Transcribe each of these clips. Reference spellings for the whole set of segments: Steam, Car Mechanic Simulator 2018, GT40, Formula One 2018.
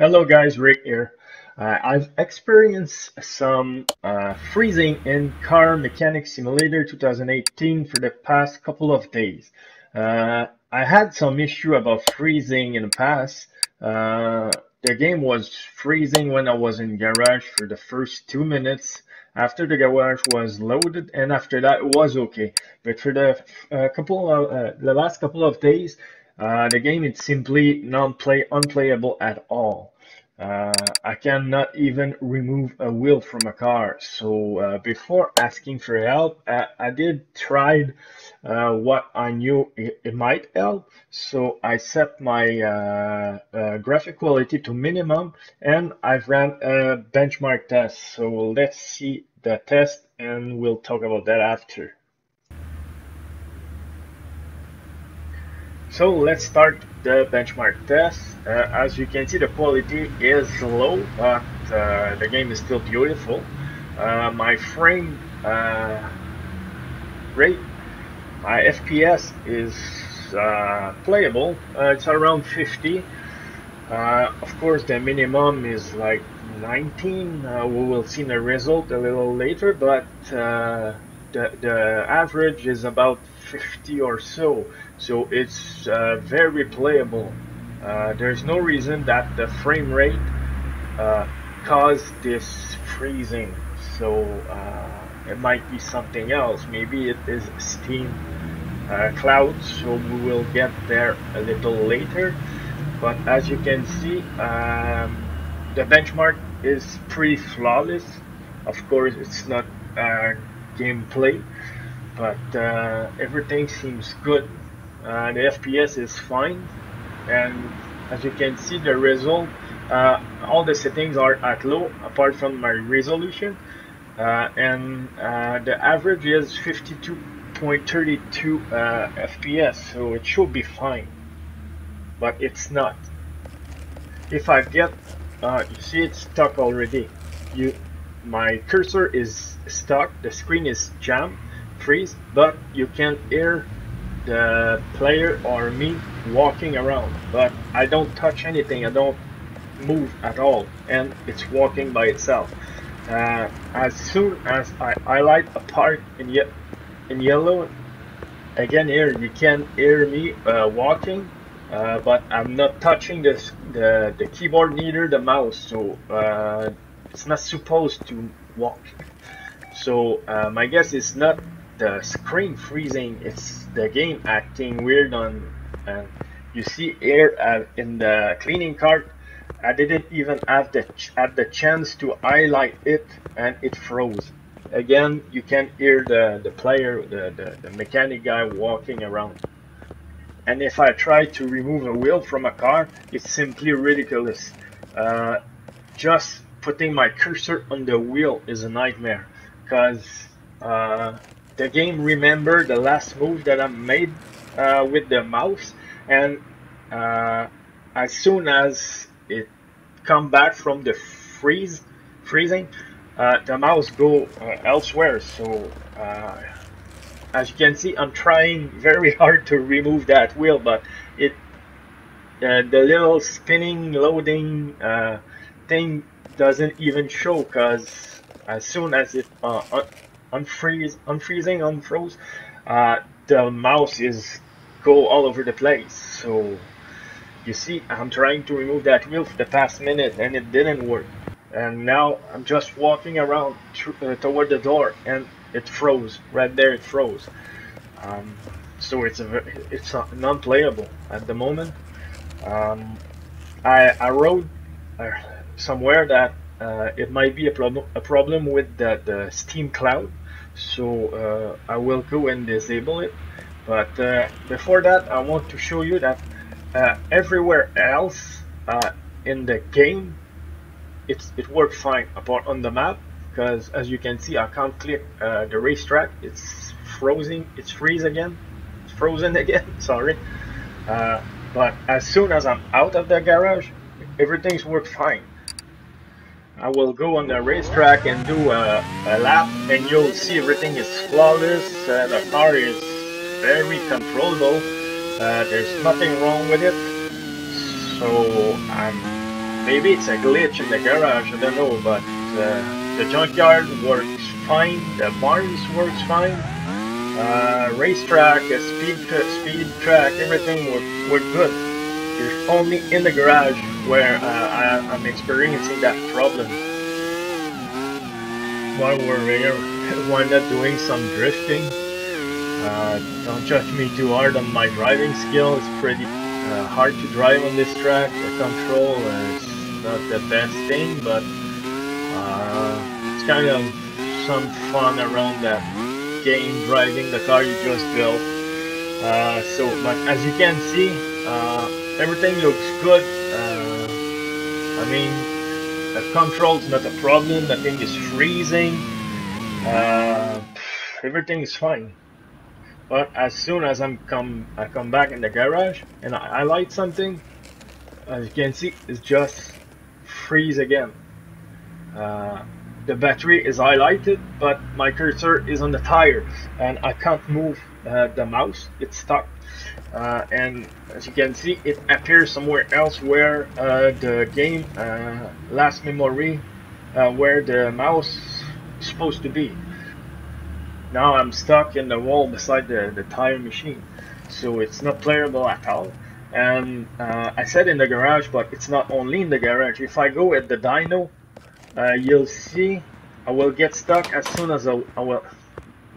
Hello guys, Rick here. I've experienced some freezing in Car Mechanic Simulator 2018 for the past couple of days. I had some issue about freezing in the past. The game was freezing when I was in garage for the first 2 minutes. After the garage was loaded, and after that it was okay. But for the last couple of days, the game is simply unplayable at all. I cannot even remove a wheel from a car. So before asking for help, I did try what I knew it might help. So I set my graphic quality to minimum, and I've ran a benchmark test. So let's see the test, and we'll talk about that after. So let's start the benchmark test. As you can see, the quality is low, but the game is still beautiful. My frame rate, my FPS is playable. It's around 50. Of course, the minimum is like 19. We will see the result a little later, but the average is about 50 or so, so it's very playable. There's no reason that the frame rate caused this freezing, so it might be something else. Maybe it is Steam cloud, so we will get there a little later. But as you can see, the benchmark is pretty flawless. Of course, it's not gameplay, but everything seems good. The FPS is fine, and as you can see, the result, all the settings are at low apart from my resolution, and the average is 52.32 FPS, so it should be fine, but it's not. If I get, you see it's stuck already. My cursor is stuck, the screen is jammed, freeze, but you can't hear the player or me walking around, but I don't touch anything, I don't move at all, and it's walking by itself. As soon as I highlight a part in yellow, again here you can hear me walking, but I'm not touching the keyboard, neither the mouse, so it's not supposed to walk. So my guess is not the screen freezing, it's the game acting weird on. And you see here in the cleaning cart, I didn't even have the chance to highlight it, and it froze. Again, you can hear the player, the mechanic guy walking around. And if I try to remove a wheel from a car, it's simply ridiculous. Just putting my cursor on the wheel is a nightmare, because the game remember the last move that I made with the mouse, and as soon as it come back from the freezing, the mouse go elsewhere. So as you can see, I'm trying very hard to remove that wheel, but it the little spinning loading thing doesn't even show, because as soon as it unfroze, the mouse is go all over the place. So you see, I'm trying to remove that wheel for the past minute, and it didn't work, and now I'm just walking around toward the door, and it froze right there. It froze. So it's non-playable at the moment. I wrote somewhere that it might be a problem with the Steam cloud, so I will go and disable it. But before that, I want to show you that everywhere else in the game, it worked fine, apart on the map, because as you can see, I can't click the racetrack. It's frozen. It's frozen again. Sorry. But as soon as I'm out of the garage, everything's worked fine. I will go on the racetrack and do a lap, and you'll see everything is flawless. The car is very controllable. There's nothing wrong with it. So I'm Maybe it's a glitch in the garage, I don't know, but the junkyard works fine, the barns works fine, racetrack, speed track, everything worked good. It's only in the garage where I'm experiencing that problem. While we're here, wind up doing some drifting. Don't judge me too hard on my driving skill. It's pretty hard to drive on this track. The control is not the best thing, but it's kind of some fun around that game, driving the car you just built. But as you can see, everything looks good. I mean, the control's not a problem. The thing is freezing. Everything is fine. But as soon as I come back in the garage and I light something, as you can see, it's just freeze again. The battery is highlighted, but my cursor is on the tire and I can't move the mouse. It's stuck, and as you can see, it appears somewhere else where the game last memory, where the mouse is supposed to be. Now I'm stuck in the wall beside the tire machine, so it's not playable at all. And I said in the garage, but it's not only in the garage. If I go at the dyno, you'll see I will get stuck as soon as I will.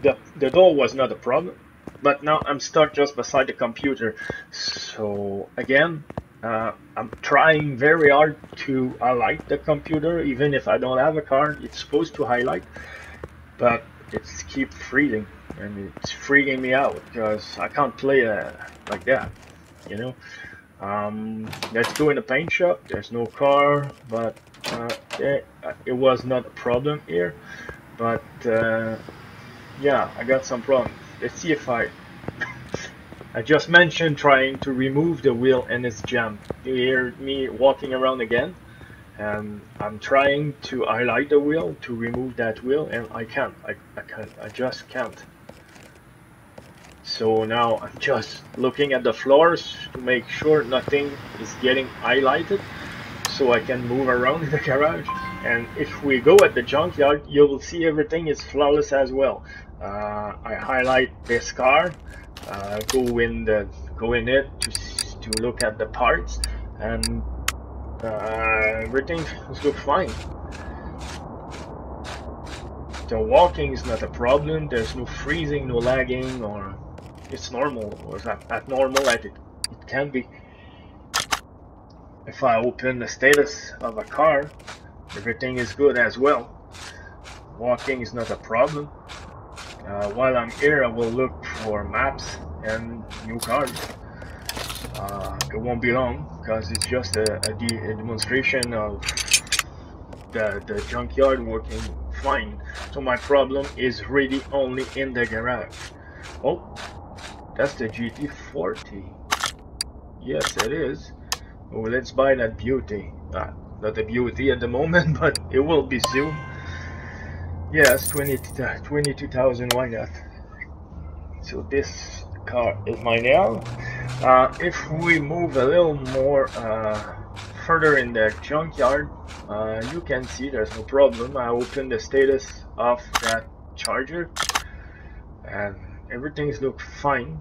The door was not a problem, but now I'm stuck just beside the computer. So again, I'm trying very hard to highlight the computer, even if I don't have a car. It's supposed to highlight, but it's keep freezing, and it's freaking me out because I can't play like that, you know. Let's go in the paint shop. There's no car, but it was not a problem here. But yeah, I got some problems. Let's see if I just mentioned trying to remove the wheel and it's jammed. You hear me walking around again. And I'm trying to highlight the wheel to remove that wheel, and I can't. I just can't. So now I'm just looking at the floors to make sure nothing is getting highlighted, so I can move around in the garage. And if we go at the junkyard, you will see everything is flawless as well. I highlight this car, go in it to look at the parts, and everything looks fine. The walking is not a problem. There's no freezing, no lagging, or it's normal, or abnormal as it can be. If I open the status of a car, everything is good as well. Walking is not a problem. While I'm here, I will look for maps and new cars. It won't be long because it's just a demonstration of the junkyard working fine. So my problem is really only in the garage. Oh, that's the GT40. Yes, it is. Oh, let's buy that beauty. Not a beauty at the moment, but it will be soon. Yes, 22,000. Why not? So this car is mine now. If we move a little more further in the junkyard, you can see there's no problem. I open the status of that charger and everything's look fine.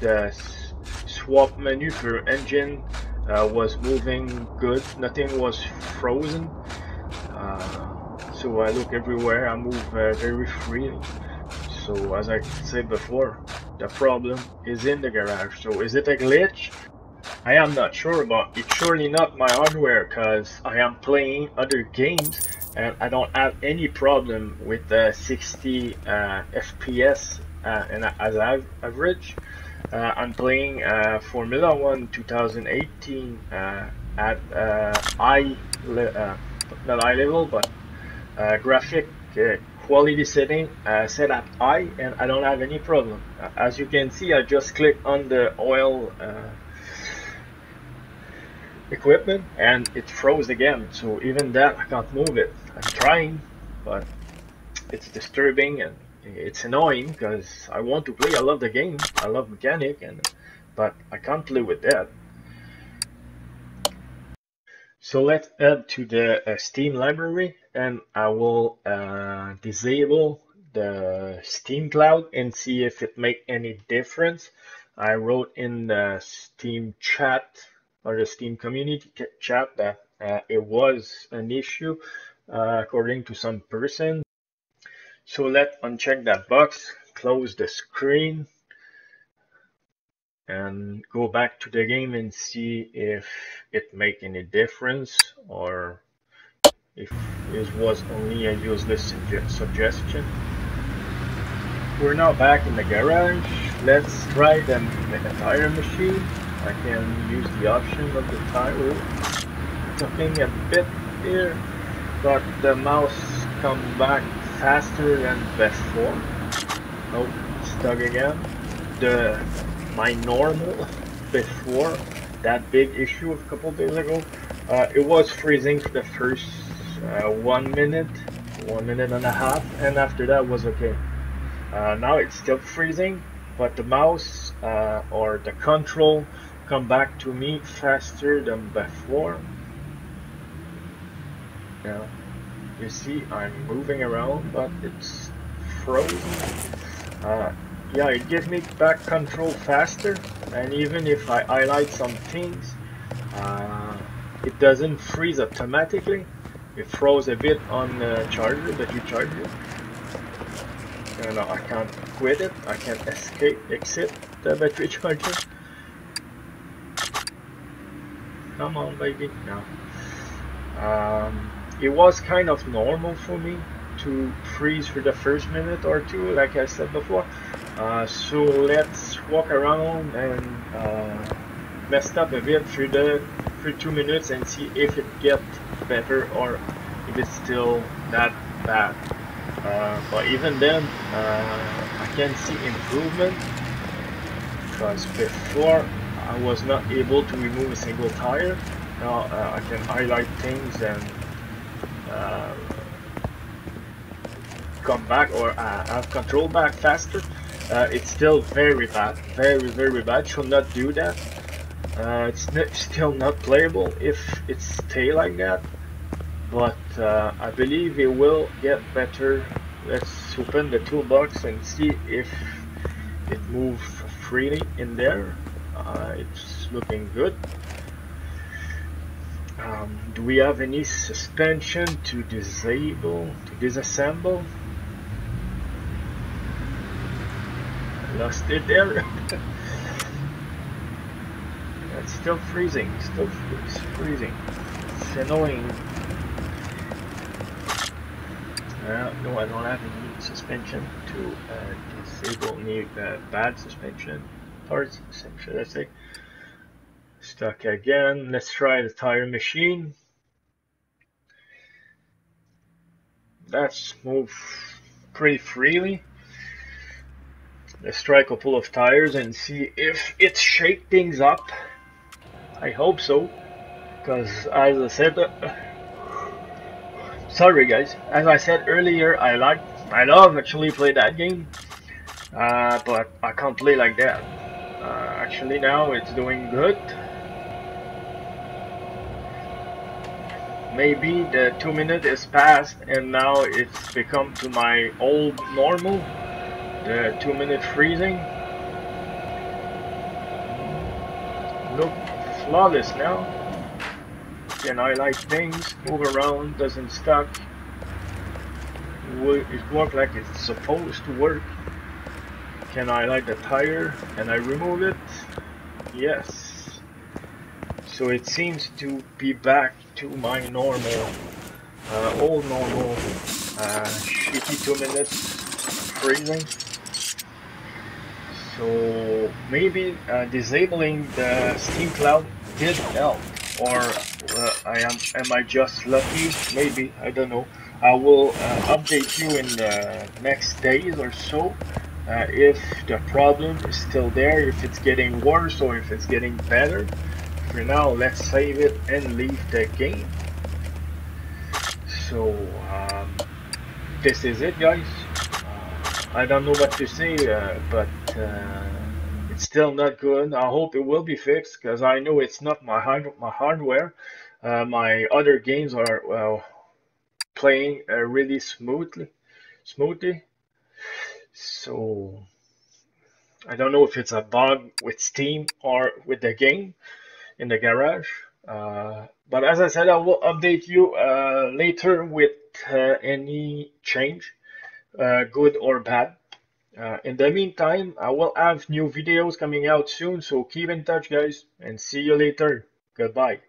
The swap menu for engine was moving good, nothing was frozen. So I look everywhere, I move very freely. So as I said before, the problem is in the garage. So is it a glitch? I am not sure, but it's surely not my hardware because I am playing other games and I don't have any problem with 60 FPS and as average. I'm playing Formula One 2018 at graphic quality setting set at high, and I don't have any problem. As you can see, I just click on the oil equipment and it froze again. So even that, I can't move it. I'm trying, but it's disturbing and it's annoying because I want to play. I love the game. I love mechanic, but I can't play with that. So let's add to the Steam library, and I will disable the Steam Cloud and see if it makes any difference. I wrote in the Steam chat or the Steam community chat that it was an issue according to some person. So let's uncheck that box, close the screen, and go back to the game and see if it makes any difference or if it was only a useless suggestion. We're now back in the garage. Let's try the tire machine. I can use the option of the tire. Something a bit here, but the mouse comes back faster than before. Nope, stuck again. My normal before that big issue a couple days ago, it was freezing for the first 1 minute and a half, and after that was okay. Now it's still freezing, but the mouse or the control come back to me faster than before. Now you see I'm moving around, but it's frozen. Yeah, it gives me back control faster, and even if I highlight some things, it doesn't freeze automatically. It froze a bit on the charger, the battery charger. And I can't quit it, I can't exit the battery charger. Come on, baby, now. It was kind of normal for me to freeze for the first minute or two, like I said before. So let's walk around and mess up a bit for 2 minutes and see if it gets better or if it's still that bad. But even then, I can see improvement, because before I was not able to remove a single tire. Now I can highlight things and come back, or have control back faster. It's still very bad, very bad. Should not do that. It's still not playable if it stays like that, but I believe it will get better. Let's open the toolbox and see if it moves freely in there. It's looking good. Do we have any suspension to disable, to disassemble? Lost it there. It's still freezing, It's annoying. No, I don't have any suspension to disable, need bad suspension parts, should I say. Stuck again. Let's try the tire machine. That's moved pretty freely. Let's try a couple of tires and see if it shakes things up. I hope so, because as I said, sorry guys, as I said earlier, I love actually play that game, but I can't play like that. Actually now it's doing good. Maybe the 2 minutes is passed and now it's become to my old normal, the 2 minute freezing. Look flawless now. Can highlight things, move around, doesn't stuck. It works like it's supposed to work. Can I highlight the tire and I remove it? Yes. So it seems to be back to my normal, old normal, shitty 2 minutes freezing. So maybe disabling the Steam Cloud did help, or am I just lucky? Maybe, I don't know. I will update you in the next days or so if the problem is still there, if it's getting worse or if it's getting better. For now, let's save it and leave the game. So this is it, guys. I don't know what to say, but it's still not good. I hope it will be fixed, because I know it's not my hardware. my other games are playing really smoothly. So I don't know if it's a bug with Steam or with the game in the garage. But as I said, I will update you later with any change, good or bad. In the meantime, I will have new videos coming out soon, so keep in touch, guys, and see you later. Goodbye.